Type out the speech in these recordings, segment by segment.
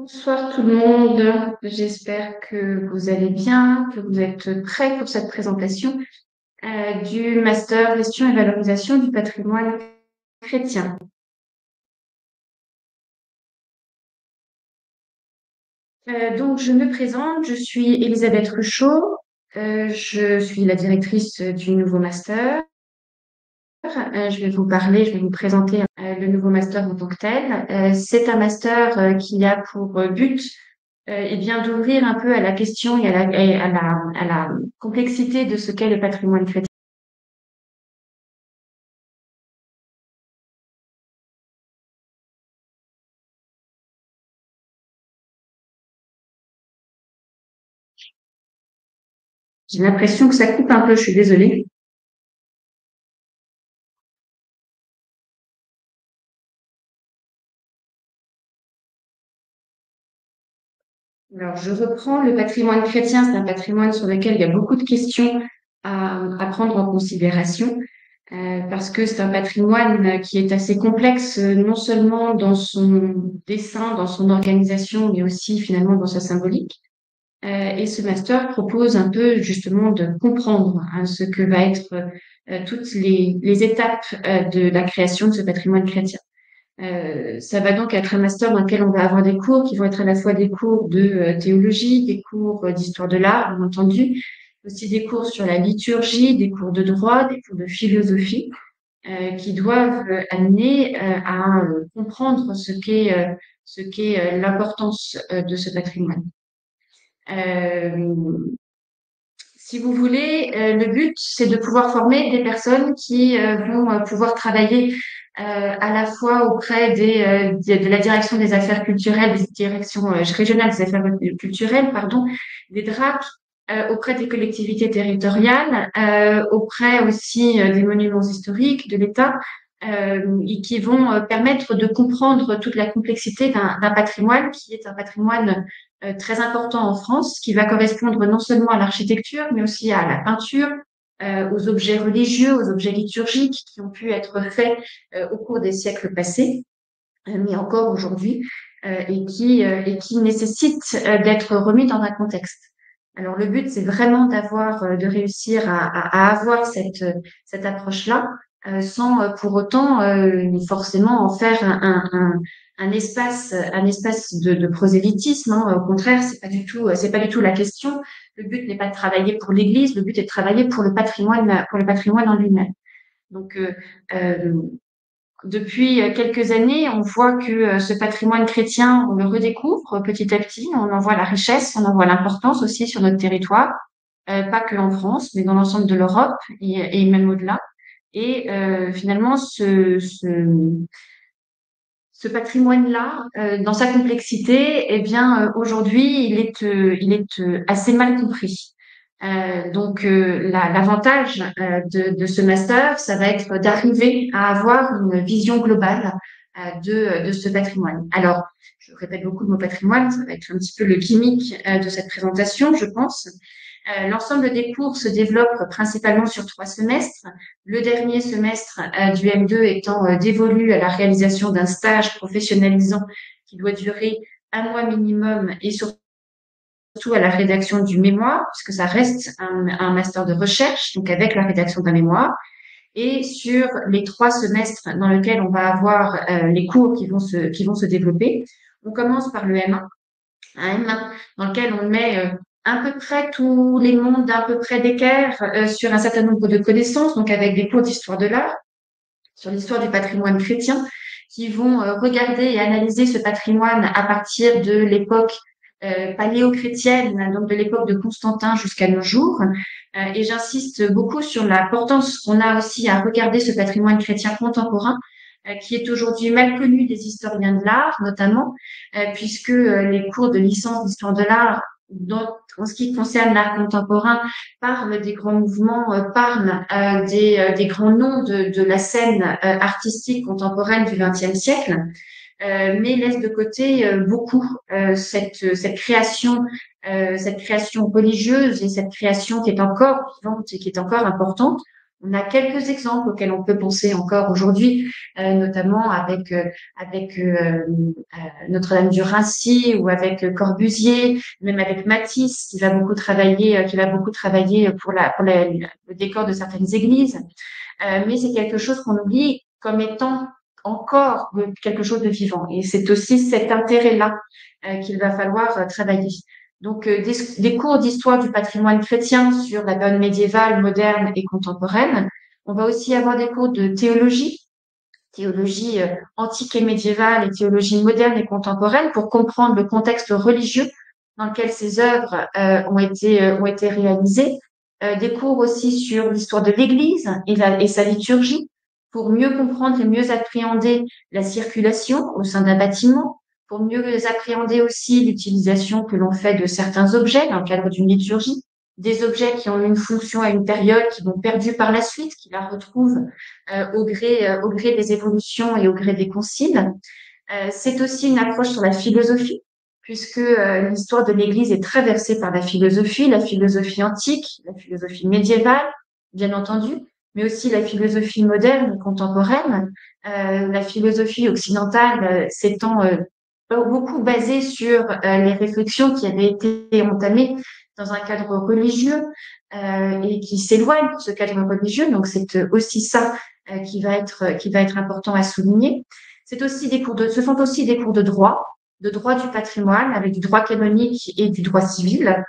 Bonsoir tout le monde, j'espère que vous allez bien, que vous êtes prêts pour cette présentation du Master Gestion et valorisation du patrimoine chrétien. Donc je me présente, je suis Elisabeth Ruchot, je suis la directrice du nouveau Master. Je vais vous présenter le nouveau master en tant que tel. C'est un master qui a pour but d'ouvrir un peu à la question et à la complexité de ce qu'est le patrimoine chrétien. J'ai l'impression que ça coupe un peu, je suis désolée. Alors, je reprends. Le patrimoine chrétien, c'est un patrimoine sur lequel il y a beaucoup de questions à prendre en considération parce que c'est un patrimoine qui est assez complexe, non seulement dans son dessin, dans son organisation, mais aussi finalement dans sa symbolique. Et ce master propose un peu justement de comprendre ce que va être toutes les étapes de la création de ce patrimoine chrétien. Ça va donc être un master dans lequel on va avoir des cours qui vont être à la fois des cours de théologie, des cours d'histoire de l'art, bien entendu, aussi des cours sur la liturgie, des cours de droit, des cours de philosophie, qui doivent amener à comprendre ce qu'est l'importance de ce patrimoine. Si vous voulez, le but, c'est de pouvoir former des personnes qui vont pouvoir travailler à la fois auprès de la direction des affaires culturelles, des directions régionales des affaires culturelles, pardon, des DRAC, auprès des collectivités territoriales, auprès aussi des monuments historiques, de l'État, et qui vont permettre de comprendre toute la complexité d'un patrimoine qui est un patrimoine très important en France, qui va correspondre non seulement à l'architecture, mais aussi à la peinture, aux objets religieux, aux objets liturgiques qui ont pu être faits au cours des siècles passés, mais encore aujourd'hui, et qui nécessitent d'être remis dans un contexte. Alors le but, c'est vraiment de réussir à avoir cette approche-là, sans pour autant forcément en faire un espace de prosélytisme. Hein. Au contraire, c'est pas du tout la question. Le but n'est pas de travailler pour l'Église, le but est de travailler pour le patrimoine en lui-même. Donc, depuis quelques années, on voit que ce patrimoine chrétien, on le redécouvre petit à petit. On en voit la richesse, on en voit l'importance aussi sur notre territoire, pas que en France, mais dans l'ensemble de l'Europe et même au-delà. Et finalement, ce patrimoine-là, dans sa complexité, eh bien aujourd'hui, il est assez mal compris. Donc, l'avantage de ce master, ça va être d'arriver à avoir une vision globale de ce patrimoine. Alors, je répète beaucoup le mot patrimoine, ça va être un petit peu le gimmick de cette présentation, je pense. L'ensemble des cours se développe principalement sur 3 semestres, le dernier semestre du M2 étant dévolu à la réalisation d'un stage professionnalisant qui doit durer 1 mois minimum et surtout à la rédaction du mémoire, puisque ça reste un master de recherche, donc avec la rédaction d'un mémoire. Et sur les 3 semestres dans lesquels on va avoir les cours qui vont se développer, on commence par le M1, un M1 dans lequel on met à peu près tous les mondes à peu près d'équerre sur un certain nombre de connaissances, donc avec des cours d'histoire de l'art, sur l'histoire du patrimoine chrétien, qui vont regarder et analyser ce patrimoine à partir de l'époque paléo-chrétienne, donc de l'époque de Constantin jusqu'à nos jours. Et j'insiste beaucoup sur l'importance qu'on a aussi à regarder ce patrimoine chrétien contemporain, qui est aujourd'hui mal connu des historiens de l'art, notamment, puisque les cours de licence d'histoire de l'art, en ce qui concerne l'art contemporain, parle des grands mouvements, parle des grands noms de la scène artistique contemporaine du XXe siècle, mais laisse de côté beaucoup cette création religieuse et cette création qui est encore vivante et qui est encore importante On a quelques exemples auxquels on peut penser encore aujourd'hui, notamment avec Notre-Dame du Raincy ou avec Corbusier, même avec Matisse qui va beaucoup travailler pour le décor de certaines églises. Mais c'est quelque chose qu'on oublie comme étant encore quelque chose de vivant. Et c'est aussi cet intérêt-là qu'il va falloir travailler. Donc, des cours d'histoire du patrimoine chrétien sur la période médiévale, moderne et contemporaine. On va aussi avoir des cours de théologie, théologie antique et médiévale et théologie moderne et contemporaine pour comprendre le contexte religieux dans lequel ces œuvres ont été réalisées. Des cours aussi sur l'histoire de l'Église et sa liturgie pour mieux comprendre et mieux appréhender la circulation au sein d'un bâtiment, pour mieux appréhender aussi l'utilisation que l'on fait de certains objets dans le cadre d'une liturgie, des objets qui ont une fonction à une période, qui vont perdre par la suite, qui la retrouvent au gré des évolutions et au gré des conciles. C'est aussi une approche sur la philosophie, puisque l'histoire de l'Église est traversée par la philosophie antique, la philosophie médiévale, bien entendu, mais aussi la philosophie moderne, contemporaine. La philosophie occidentale s'étant beaucoup basée sur les réflexions qui avaient été entamées dans un cadre religieux et qui s'éloignent de ce cadre religieux. Donc c'est aussi ça qui va être important à souligner. Ce sont aussi des cours de droit du patrimoine avec du droit canonique et du droit civil,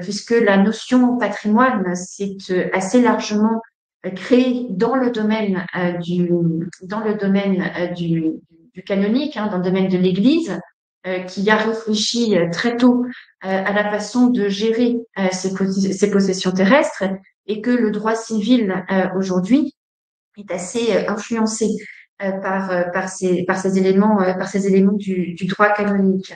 puisque la notion patrimoine s'est assez largement créée dans le domaine du canonique, hein, dans le domaine de l'Église, qui a réfléchi très tôt à la façon de gérer ses possessions terrestres, et que le droit civil aujourd'hui est assez influencé par ces éléments du droit canonique.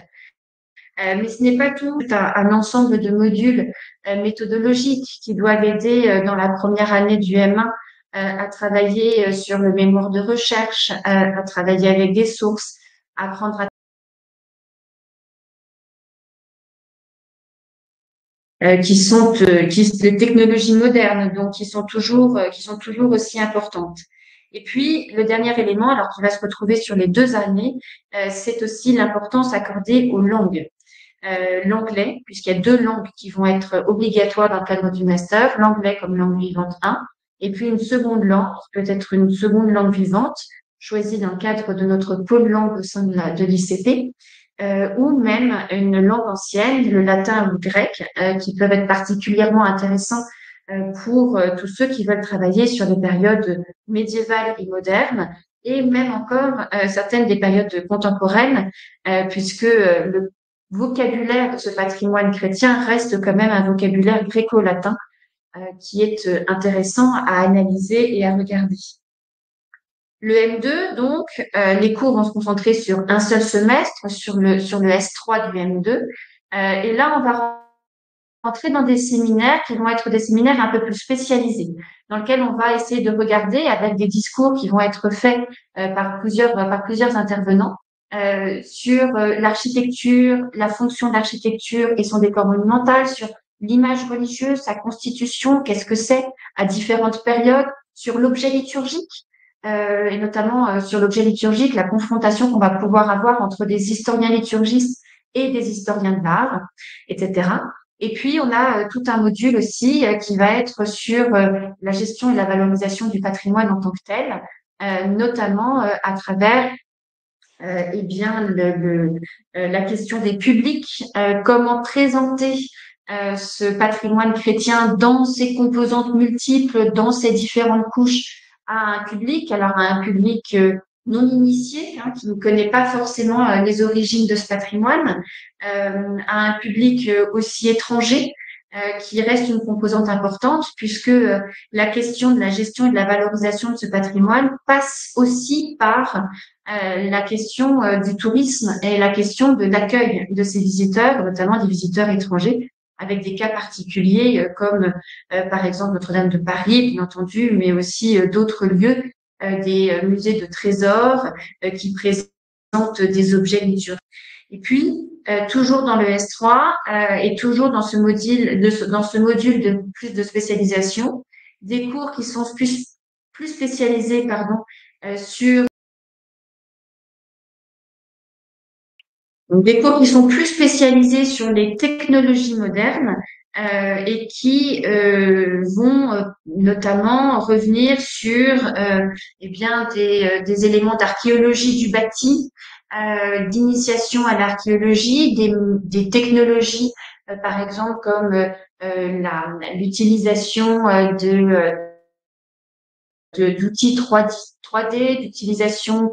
Mais ce n'est pas tout un ensemble de modules méthodologiques qui doivent aider dans la première année du M1 à travailler sur le mémoire de recherche, à travailler avec des sources, apprendre qui sont les technologies modernes, donc qui sont toujours aussi importantes. Et puis, le dernier élément, alors qui va se retrouver sur les deux années, c'est aussi l'importance accordée aux langues. L'anglais, puisqu'il y a deux langues qui vont être obligatoires dans le cadre du master, l'anglais comme langue vivante 1, et puis une seconde langue, peut-être une seconde langue vivante, choisie dans le cadre de notre pôle langue au sein de l'ICT, ou même une langue ancienne, le latin ou le grec, qui peuvent être particulièrement intéressants pour tous ceux qui veulent travailler sur les périodes médiévales et modernes, et même encore certaines des périodes contemporaines, puisque le vocabulaire de ce patrimoine chrétien reste quand même un vocabulaire gréco-latin qui est intéressant à analyser et à regarder. Le M2, donc, les cours vont se concentrer sur un seul semestre, sur le S3 du M2, et là, on va entrer dans des séminaires qui vont être des séminaires un peu plus spécialisés, dans lesquels on va essayer de regarder avec des discours qui vont être faits par plusieurs intervenants sur l'architecture, la fonction de l'architecture et son décor monumental, sur l'image religieuse, sa constitution, qu'est-ce que c'est à différentes périodes, sur l'objet liturgique, et notamment sur l'objet liturgique, la confrontation qu'on va pouvoir avoir entre des historiens liturgistes et des historiens de l'art, etc. Et puis, on a tout un module aussi qui va être sur la gestion et la valorisation du patrimoine en tant que tel, notamment à travers la question des publics, comment présenter ce patrimoine chrétien dans ses composantes multiples, dans ses différentes couches à un public, alors à un public non initié, hein, qui ne connaît pas forcément les origines de ce patrimoine, à un public aussi étranger qui reste une composante importante, puisque la question de la gestion et de la valorisation de ce patrimoine passe aussi par la question du tourisme et la question de l'accueil de ces visiteurs, notamment des visiteurs étrangers, avec des cas particuliers comme par exemple Notre-Dame de Paris, bien entendu, mais aussi d'autres lieux, des musées de trésors qui présentent des objets liturgiques. Et puis, toujours dans le S3 et toujours dans ce module de plus de spécialisation, des cours qui sont plus spécialisés, pardon, sur des cours qui sont plus spécialisés sur les technologies modernes et qui vont notamment revenir sur eh bien des éléments d'archéologie du bâti, d'initiation à l'archéologie, des technologies par exemple comme l'utilisation d'outils 3D, d'utilisation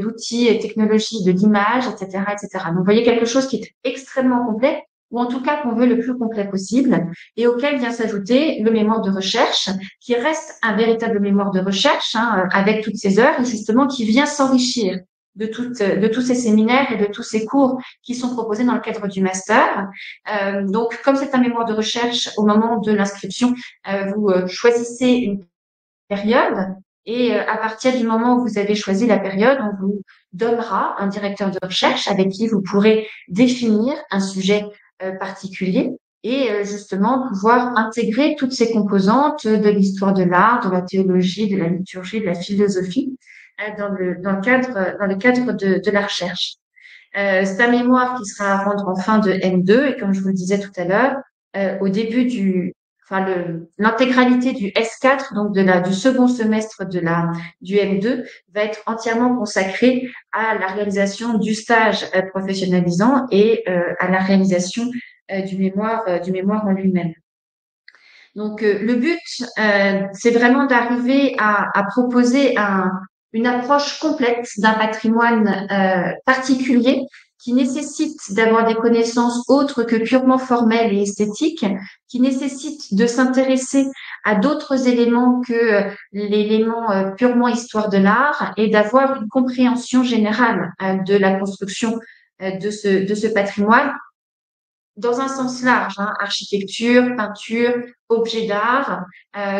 d'outils et technologies de l'image, etc., etc. Donc, vous voyez quelque chose qui est extrêmement complet, ou en tout cas qu'on veut le plus complet possible, et auquel vient s'ajouter le mémoire de recherche, qui reste un véritable mémoire de recherche, hein, avec toutes ces heures, et justement qui vient s'enrichir de tous ces séminaires et de tous ces cours qui sont proposés dans le cadre du master. Donc, comme c'est un mémoire de recherche, au moment de l'inscription, vous choisissez une période, et à partir du moment où vous avez choisi la période, on vous donnera un directeur de recherche avec qui vous pourrez définir un sujet particulier et justement pouvoir intégrer toutes ces composantes de l'histoire de l'art, de la théologie, de la liturgie, de la philosophie dans le cadre de la recherche. C'est un mémoire qui sera à rendre en fin de M2 et comme je vous le disais tout à l'heure, au début du l'intégralité du S4, donc du second semestre du M2, va être entièrement consacrée à la réalisation du stage professionnalisant et à la réalisation du mémoire en lui-même. Donc le but, c'est vraiment d'arriver à proposer une approche complète d'un patrimoine particulier, qui nécessite d'avoir des connaissances autres que purement formelles et esthétiques, qui nécessite de s'intéresser à d'autres éléments que l'élément purement histoire de l'art et d'avoir une compréhension générale de la construction de ce patrimoine dans un sens large, hein, architecture, peinture, objets d'art,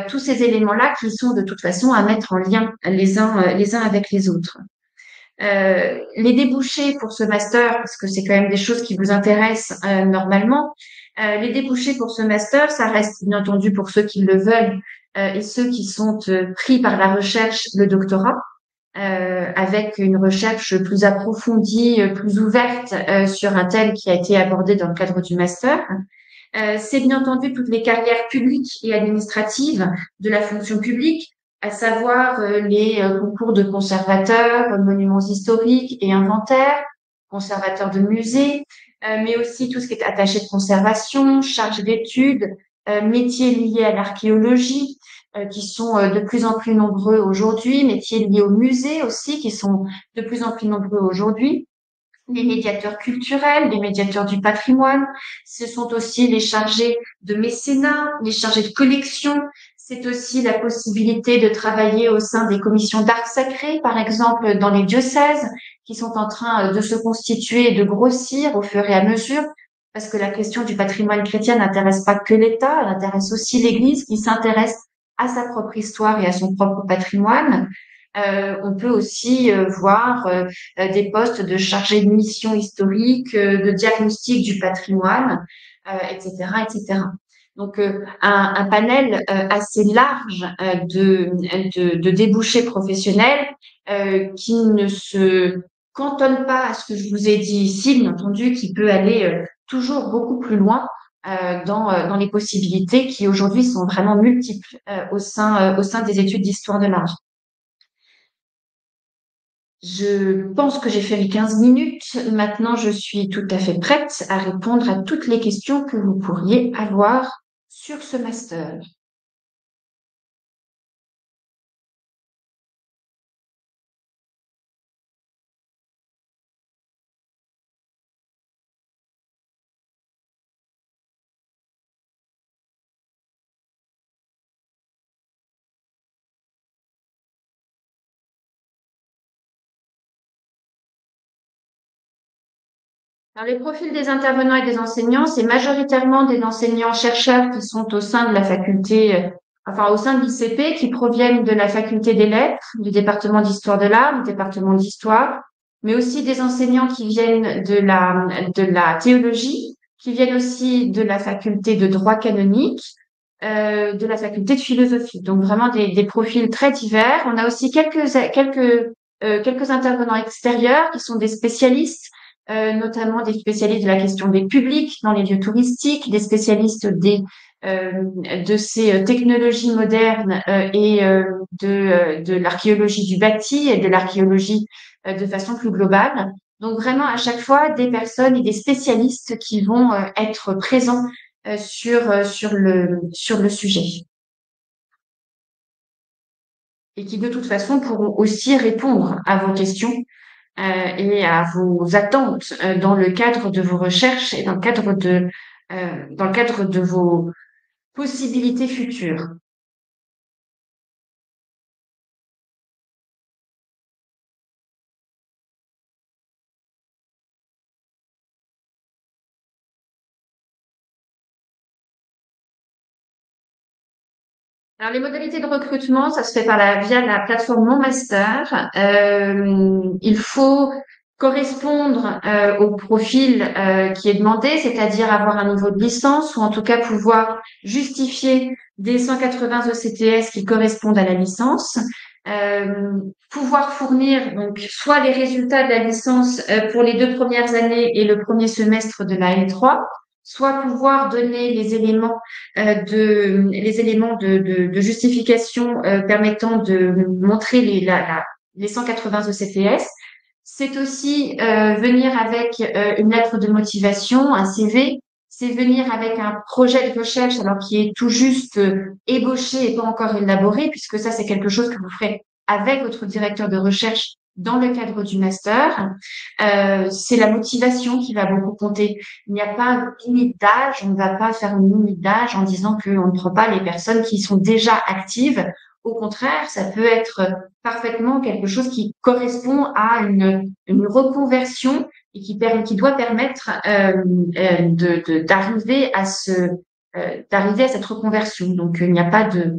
tous ces éléments-là qui sont de toute façon à mettre en lien les uns avec les autres. Les débouchés pour ce master, parce que c'est quand même des choses qui vous intéressent normalement, les débouchés pour ce master, ça reste bien entendu pour ceux qui le veulent et ceux qui sont pris par la recherche, le doctorat, avec une recherche plus approfondie, plus ouverte sur un thème qui a été abordé dans le cadre du master. C'est bien entendu toutes les carrières publiques et administratives de la fonction publique, à savoir les concours de conservateurs, monuments historiques et inventaires, conservateurs de musées, mais aussi tout ce qui est attaché de conservation, charge d'études, métiers liés à l'archéologie, qui sont de plus en plus nombreux aujourd'hui, métiers liés aux musées aussi, qui sont de plus en plus nombreux aujourd'hui, les médiateurs culturels, les médiateurs du patrimoine, ce sont aussi les chargés de mécénat, les chargés de collection. C'est aussi la possibilité de travailler au sein des commissions d'art sacré, par exemple dans les diocèses, qui sont en train de se constituer et de grossir au fur et à mesure, parce que la question du patrimoine chrétien n'intéresse pas que l'État, elle intéresse aussi l'Église qui s'intéresse à sa propre histoire et à son propre patrimoine. On peut aussi voir des postes de chargés de mission historique, de diagnostic du patrimoine, etc., etc. Donc un panel assez large de débouchés professionnels qui ne se cantonne pas à ce que je vous ai dit ici, bien entendu, qui peut aller toujours beaucoup plus loin dans les possibilités qui aujourd'hui sont vraiment multiples au sein des études d'histoire de l'art. Je pense que j'ai fait les 15 minutes. Maintenant, je suis tout à fait prête à répondre à toutes les questions que vous pourriez avoir sur ce master. Alors, les profils des intervenants et des enseignants, c'est majoritairement des enseignants-chercheurs qui sont au sein de la faculté, enfin au sein de l'ICP, qui proviennent de la faculté des lettres, du département d'histoire de l'art, du département d'histoire, mais aussi des enseignants qui viennent de la théologie, qui viennent aussi de la faculté de droit canonique, de la faculté de philosophie. Donc vraiment des profils très divers. On a aussi quelques intervenants extérieurs qui sont des spécialistes, notamment des spécialistes de la question des publics dans les lieux touristiques, des spécialistes de ces technologies modernes et de l'archéologie du bâti et de l'archéologie de façon plus globale. Donc vraiment à chaque fois des personnes et des spécialistes qui vont être présents sur le sujet et qui de toute façon pourront aussi répondre à vos questions et à vos attentes dans le cadre de vos recherches et dans le cadre de vos possibilités futures. Alors les modalités de recrutement, ça se fait via la plateforme MonMaster. Il faut correspondre au profil qui est demandé, c'est-à-dire avoir un niveau de licence ou en tout cas pouvoir justifier des 180 ECTS qui correspondent à la licence, pouvoir fournir donc soit les résultats de la licence pour les 2 premières années et le premier semestre de la L3, soit pouvoir donner les éléments de justification permettant de montrer les 180 ECTS. C'est aussi venir avec une lettre de motivation, un CV. C'est venir avec un projet de recherche alors qui est tout juste ébauché et pas encore élaboré, puisque ça c'est quelque chose que vous ferez avec votre directeur de recherche dans le cadre du master. C'est la motivation qui va beaucoup compter. Il n'y a pas de limite d'âge, on ne va pas faire une limite d'âge en disant qu'on ne prend pas les personnes qui sont déjà actives. Au contraire, ça peut être parfaitement quelque chose qui correspond à une reconversion et qui doit permettre d'arriver à cette reconversion. Donc, il n'y a pas de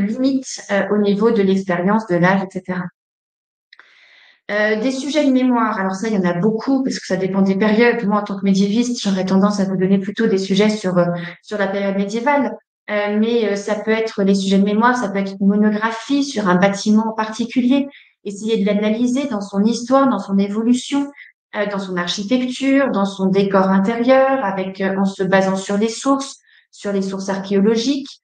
limite au niveau de l'expérience, de l'âge, etc. Des sujets de mémoire, alors ça il y en a beaucoup parce que ça dépend des périodes. Moi en tant que médiéviste, j'aurais tendance à vous donner plutôt des sujets sur la période médiévale, mais ça peut être les sujets de mémoire, ça peut être une monographie sur un bâtiment en particulier, essayer de l'analyser dans son histoire, dans son évolution, dans son architecture, dans son décor intérieur, en se basant sur les sources archéologiques.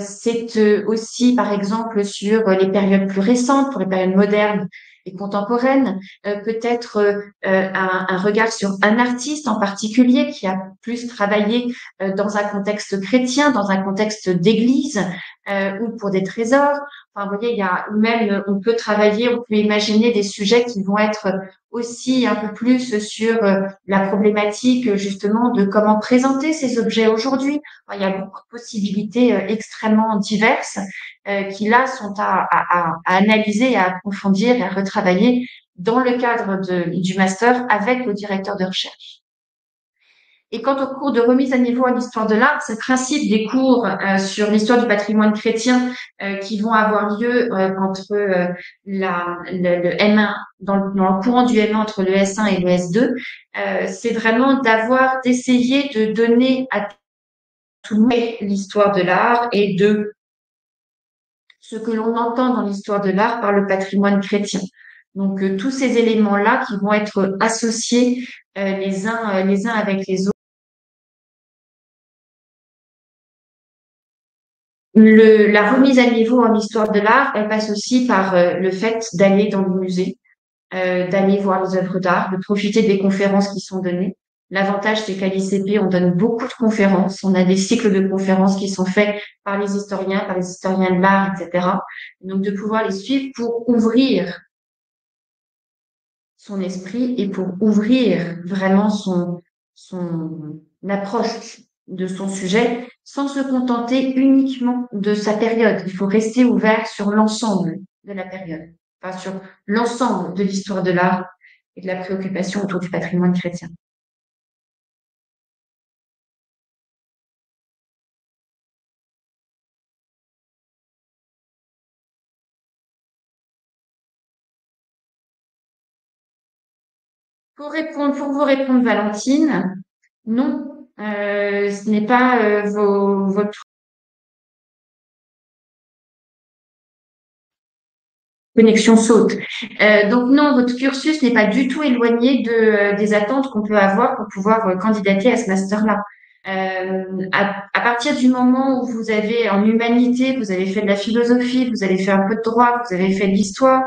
C'est aussi par exemple sur les périodes plus récentes, pour les périodes modernes et contemporaine, peut-être un regard sur un artiste en particulier qui a plus travaillé dans un contexte chrétien, dans un contexte d'église ou pour des trésors. Enfin, vous voyez, on peut travailler, on peut imaginer des sujets qui vont être aussi un peu plus sur la problématique justement de comment présenter ces objets aujourd'hui. Enfin, il y a beaucoup de possibilités extrêmement diverses qui là sont à analyser, à approfondir et à retravailler dans le cadre du master avec le directeur de recherche. Et quant aux cours de remise à niveau à l'histoire de l'art, c'est le principe des cours sur l'histoire du patrimoine chrétien qui vont avoir lieu entre le M1, dans le courant du M1, entre le S1 et le S2. C'est vraiment d'essayer de donner à tout le monde l'histoire de l'art et de ce que l'on entend dans l'histoire de l'art par le patrimoine chrétien. Donc tous ces éléments-là qui vont être associés les uns avec les autres. La remise à niveau en histoire de l'art, elle passe aussi par le fait d'aller dans le musée, d'aller voir les œuvres d'art, de profiter des conférences qui sont données. L'avantage, c'est qu'à l'ICP, on donne beaucoup de conférences. On a des cycles de conférences qui sont faits par les historiens de l'art, etc. Donc, de pouvoir les suivre pour ouvrir son esprit et pour ouvrir vraiment son approche de son sujet sans se contenter uniquement de sa période. Il faut rester ouvert sur l'ensemble de la période, enfin sur l'ensemble de l'histoire de l'art et de la préoccupation autour du patrimoine chrétien. Pour vous répondre, Valentine, non, ce n'est pas votre connexion saute. Donc non, votre cursus n'est pas du tout éloigné des attentes qu'on peut avoir pour pouvoir candidater à ce master-là. À partir du moment où vous avez en humanité, vous avez fait de la philosophie, vous avez fait un peu de droit, vous avez fait de l'histoire,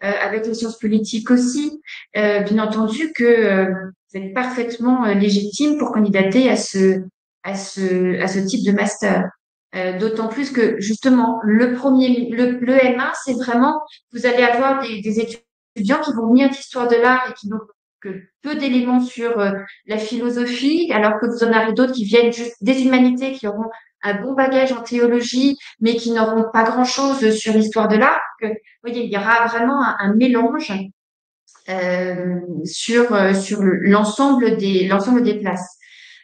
avec les sciences politiques aussi, bien entendu que vous êtes parfaitement légitime pour candidater à ce type de master. D'autant plus que justement le M1, c'est vraiment vous allez avoir des étudiants qui vont venir d'histoire de l'art et qui n'ont que peu d'éléments sur la philosophie, alors que vous en aurez d'autres qui viennent juste des humanités, qui auront un bon bagage en théologie, mais qui n'auront pas grand-chose sur l'histoire de l'art. Vous voyez, il y aura vraiment un mélange sur l'ensemble des places.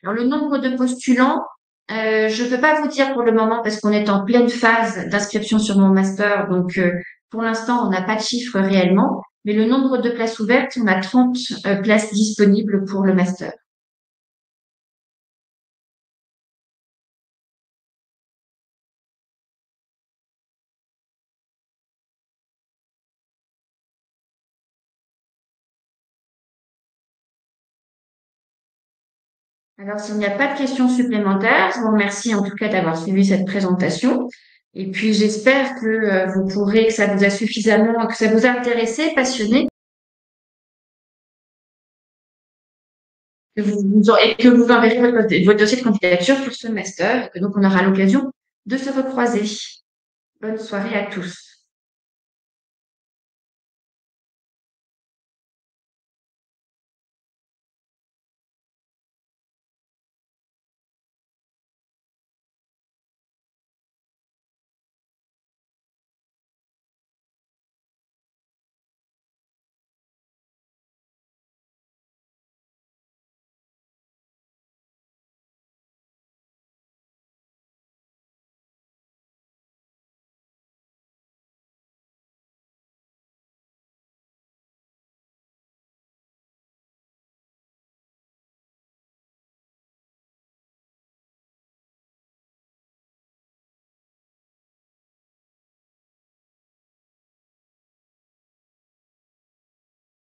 Alors le nombre de postulants. Je ne peux pas vous dire pour le moment parce qu'on est en pleine phase d'inscription sur mon master, donc pour l'instant on n'a pas de chiffres réellement, mais le nombre de places ouvertes, on a 30 places disponibles pour le master. Alors, s'il n'y a pas de questions supplémentaires, je vous remercie en tout cas d'avoir suivi cette présentation. Et puis, j'espère que vous pourrez, que ça vous a suffisamment, que ça vous a intéressé, passionné, et que vous enverrez votre dossier de candidature pour ce master, et que donc on aura l'occasion de se recroiser. Bonne soirée à tous.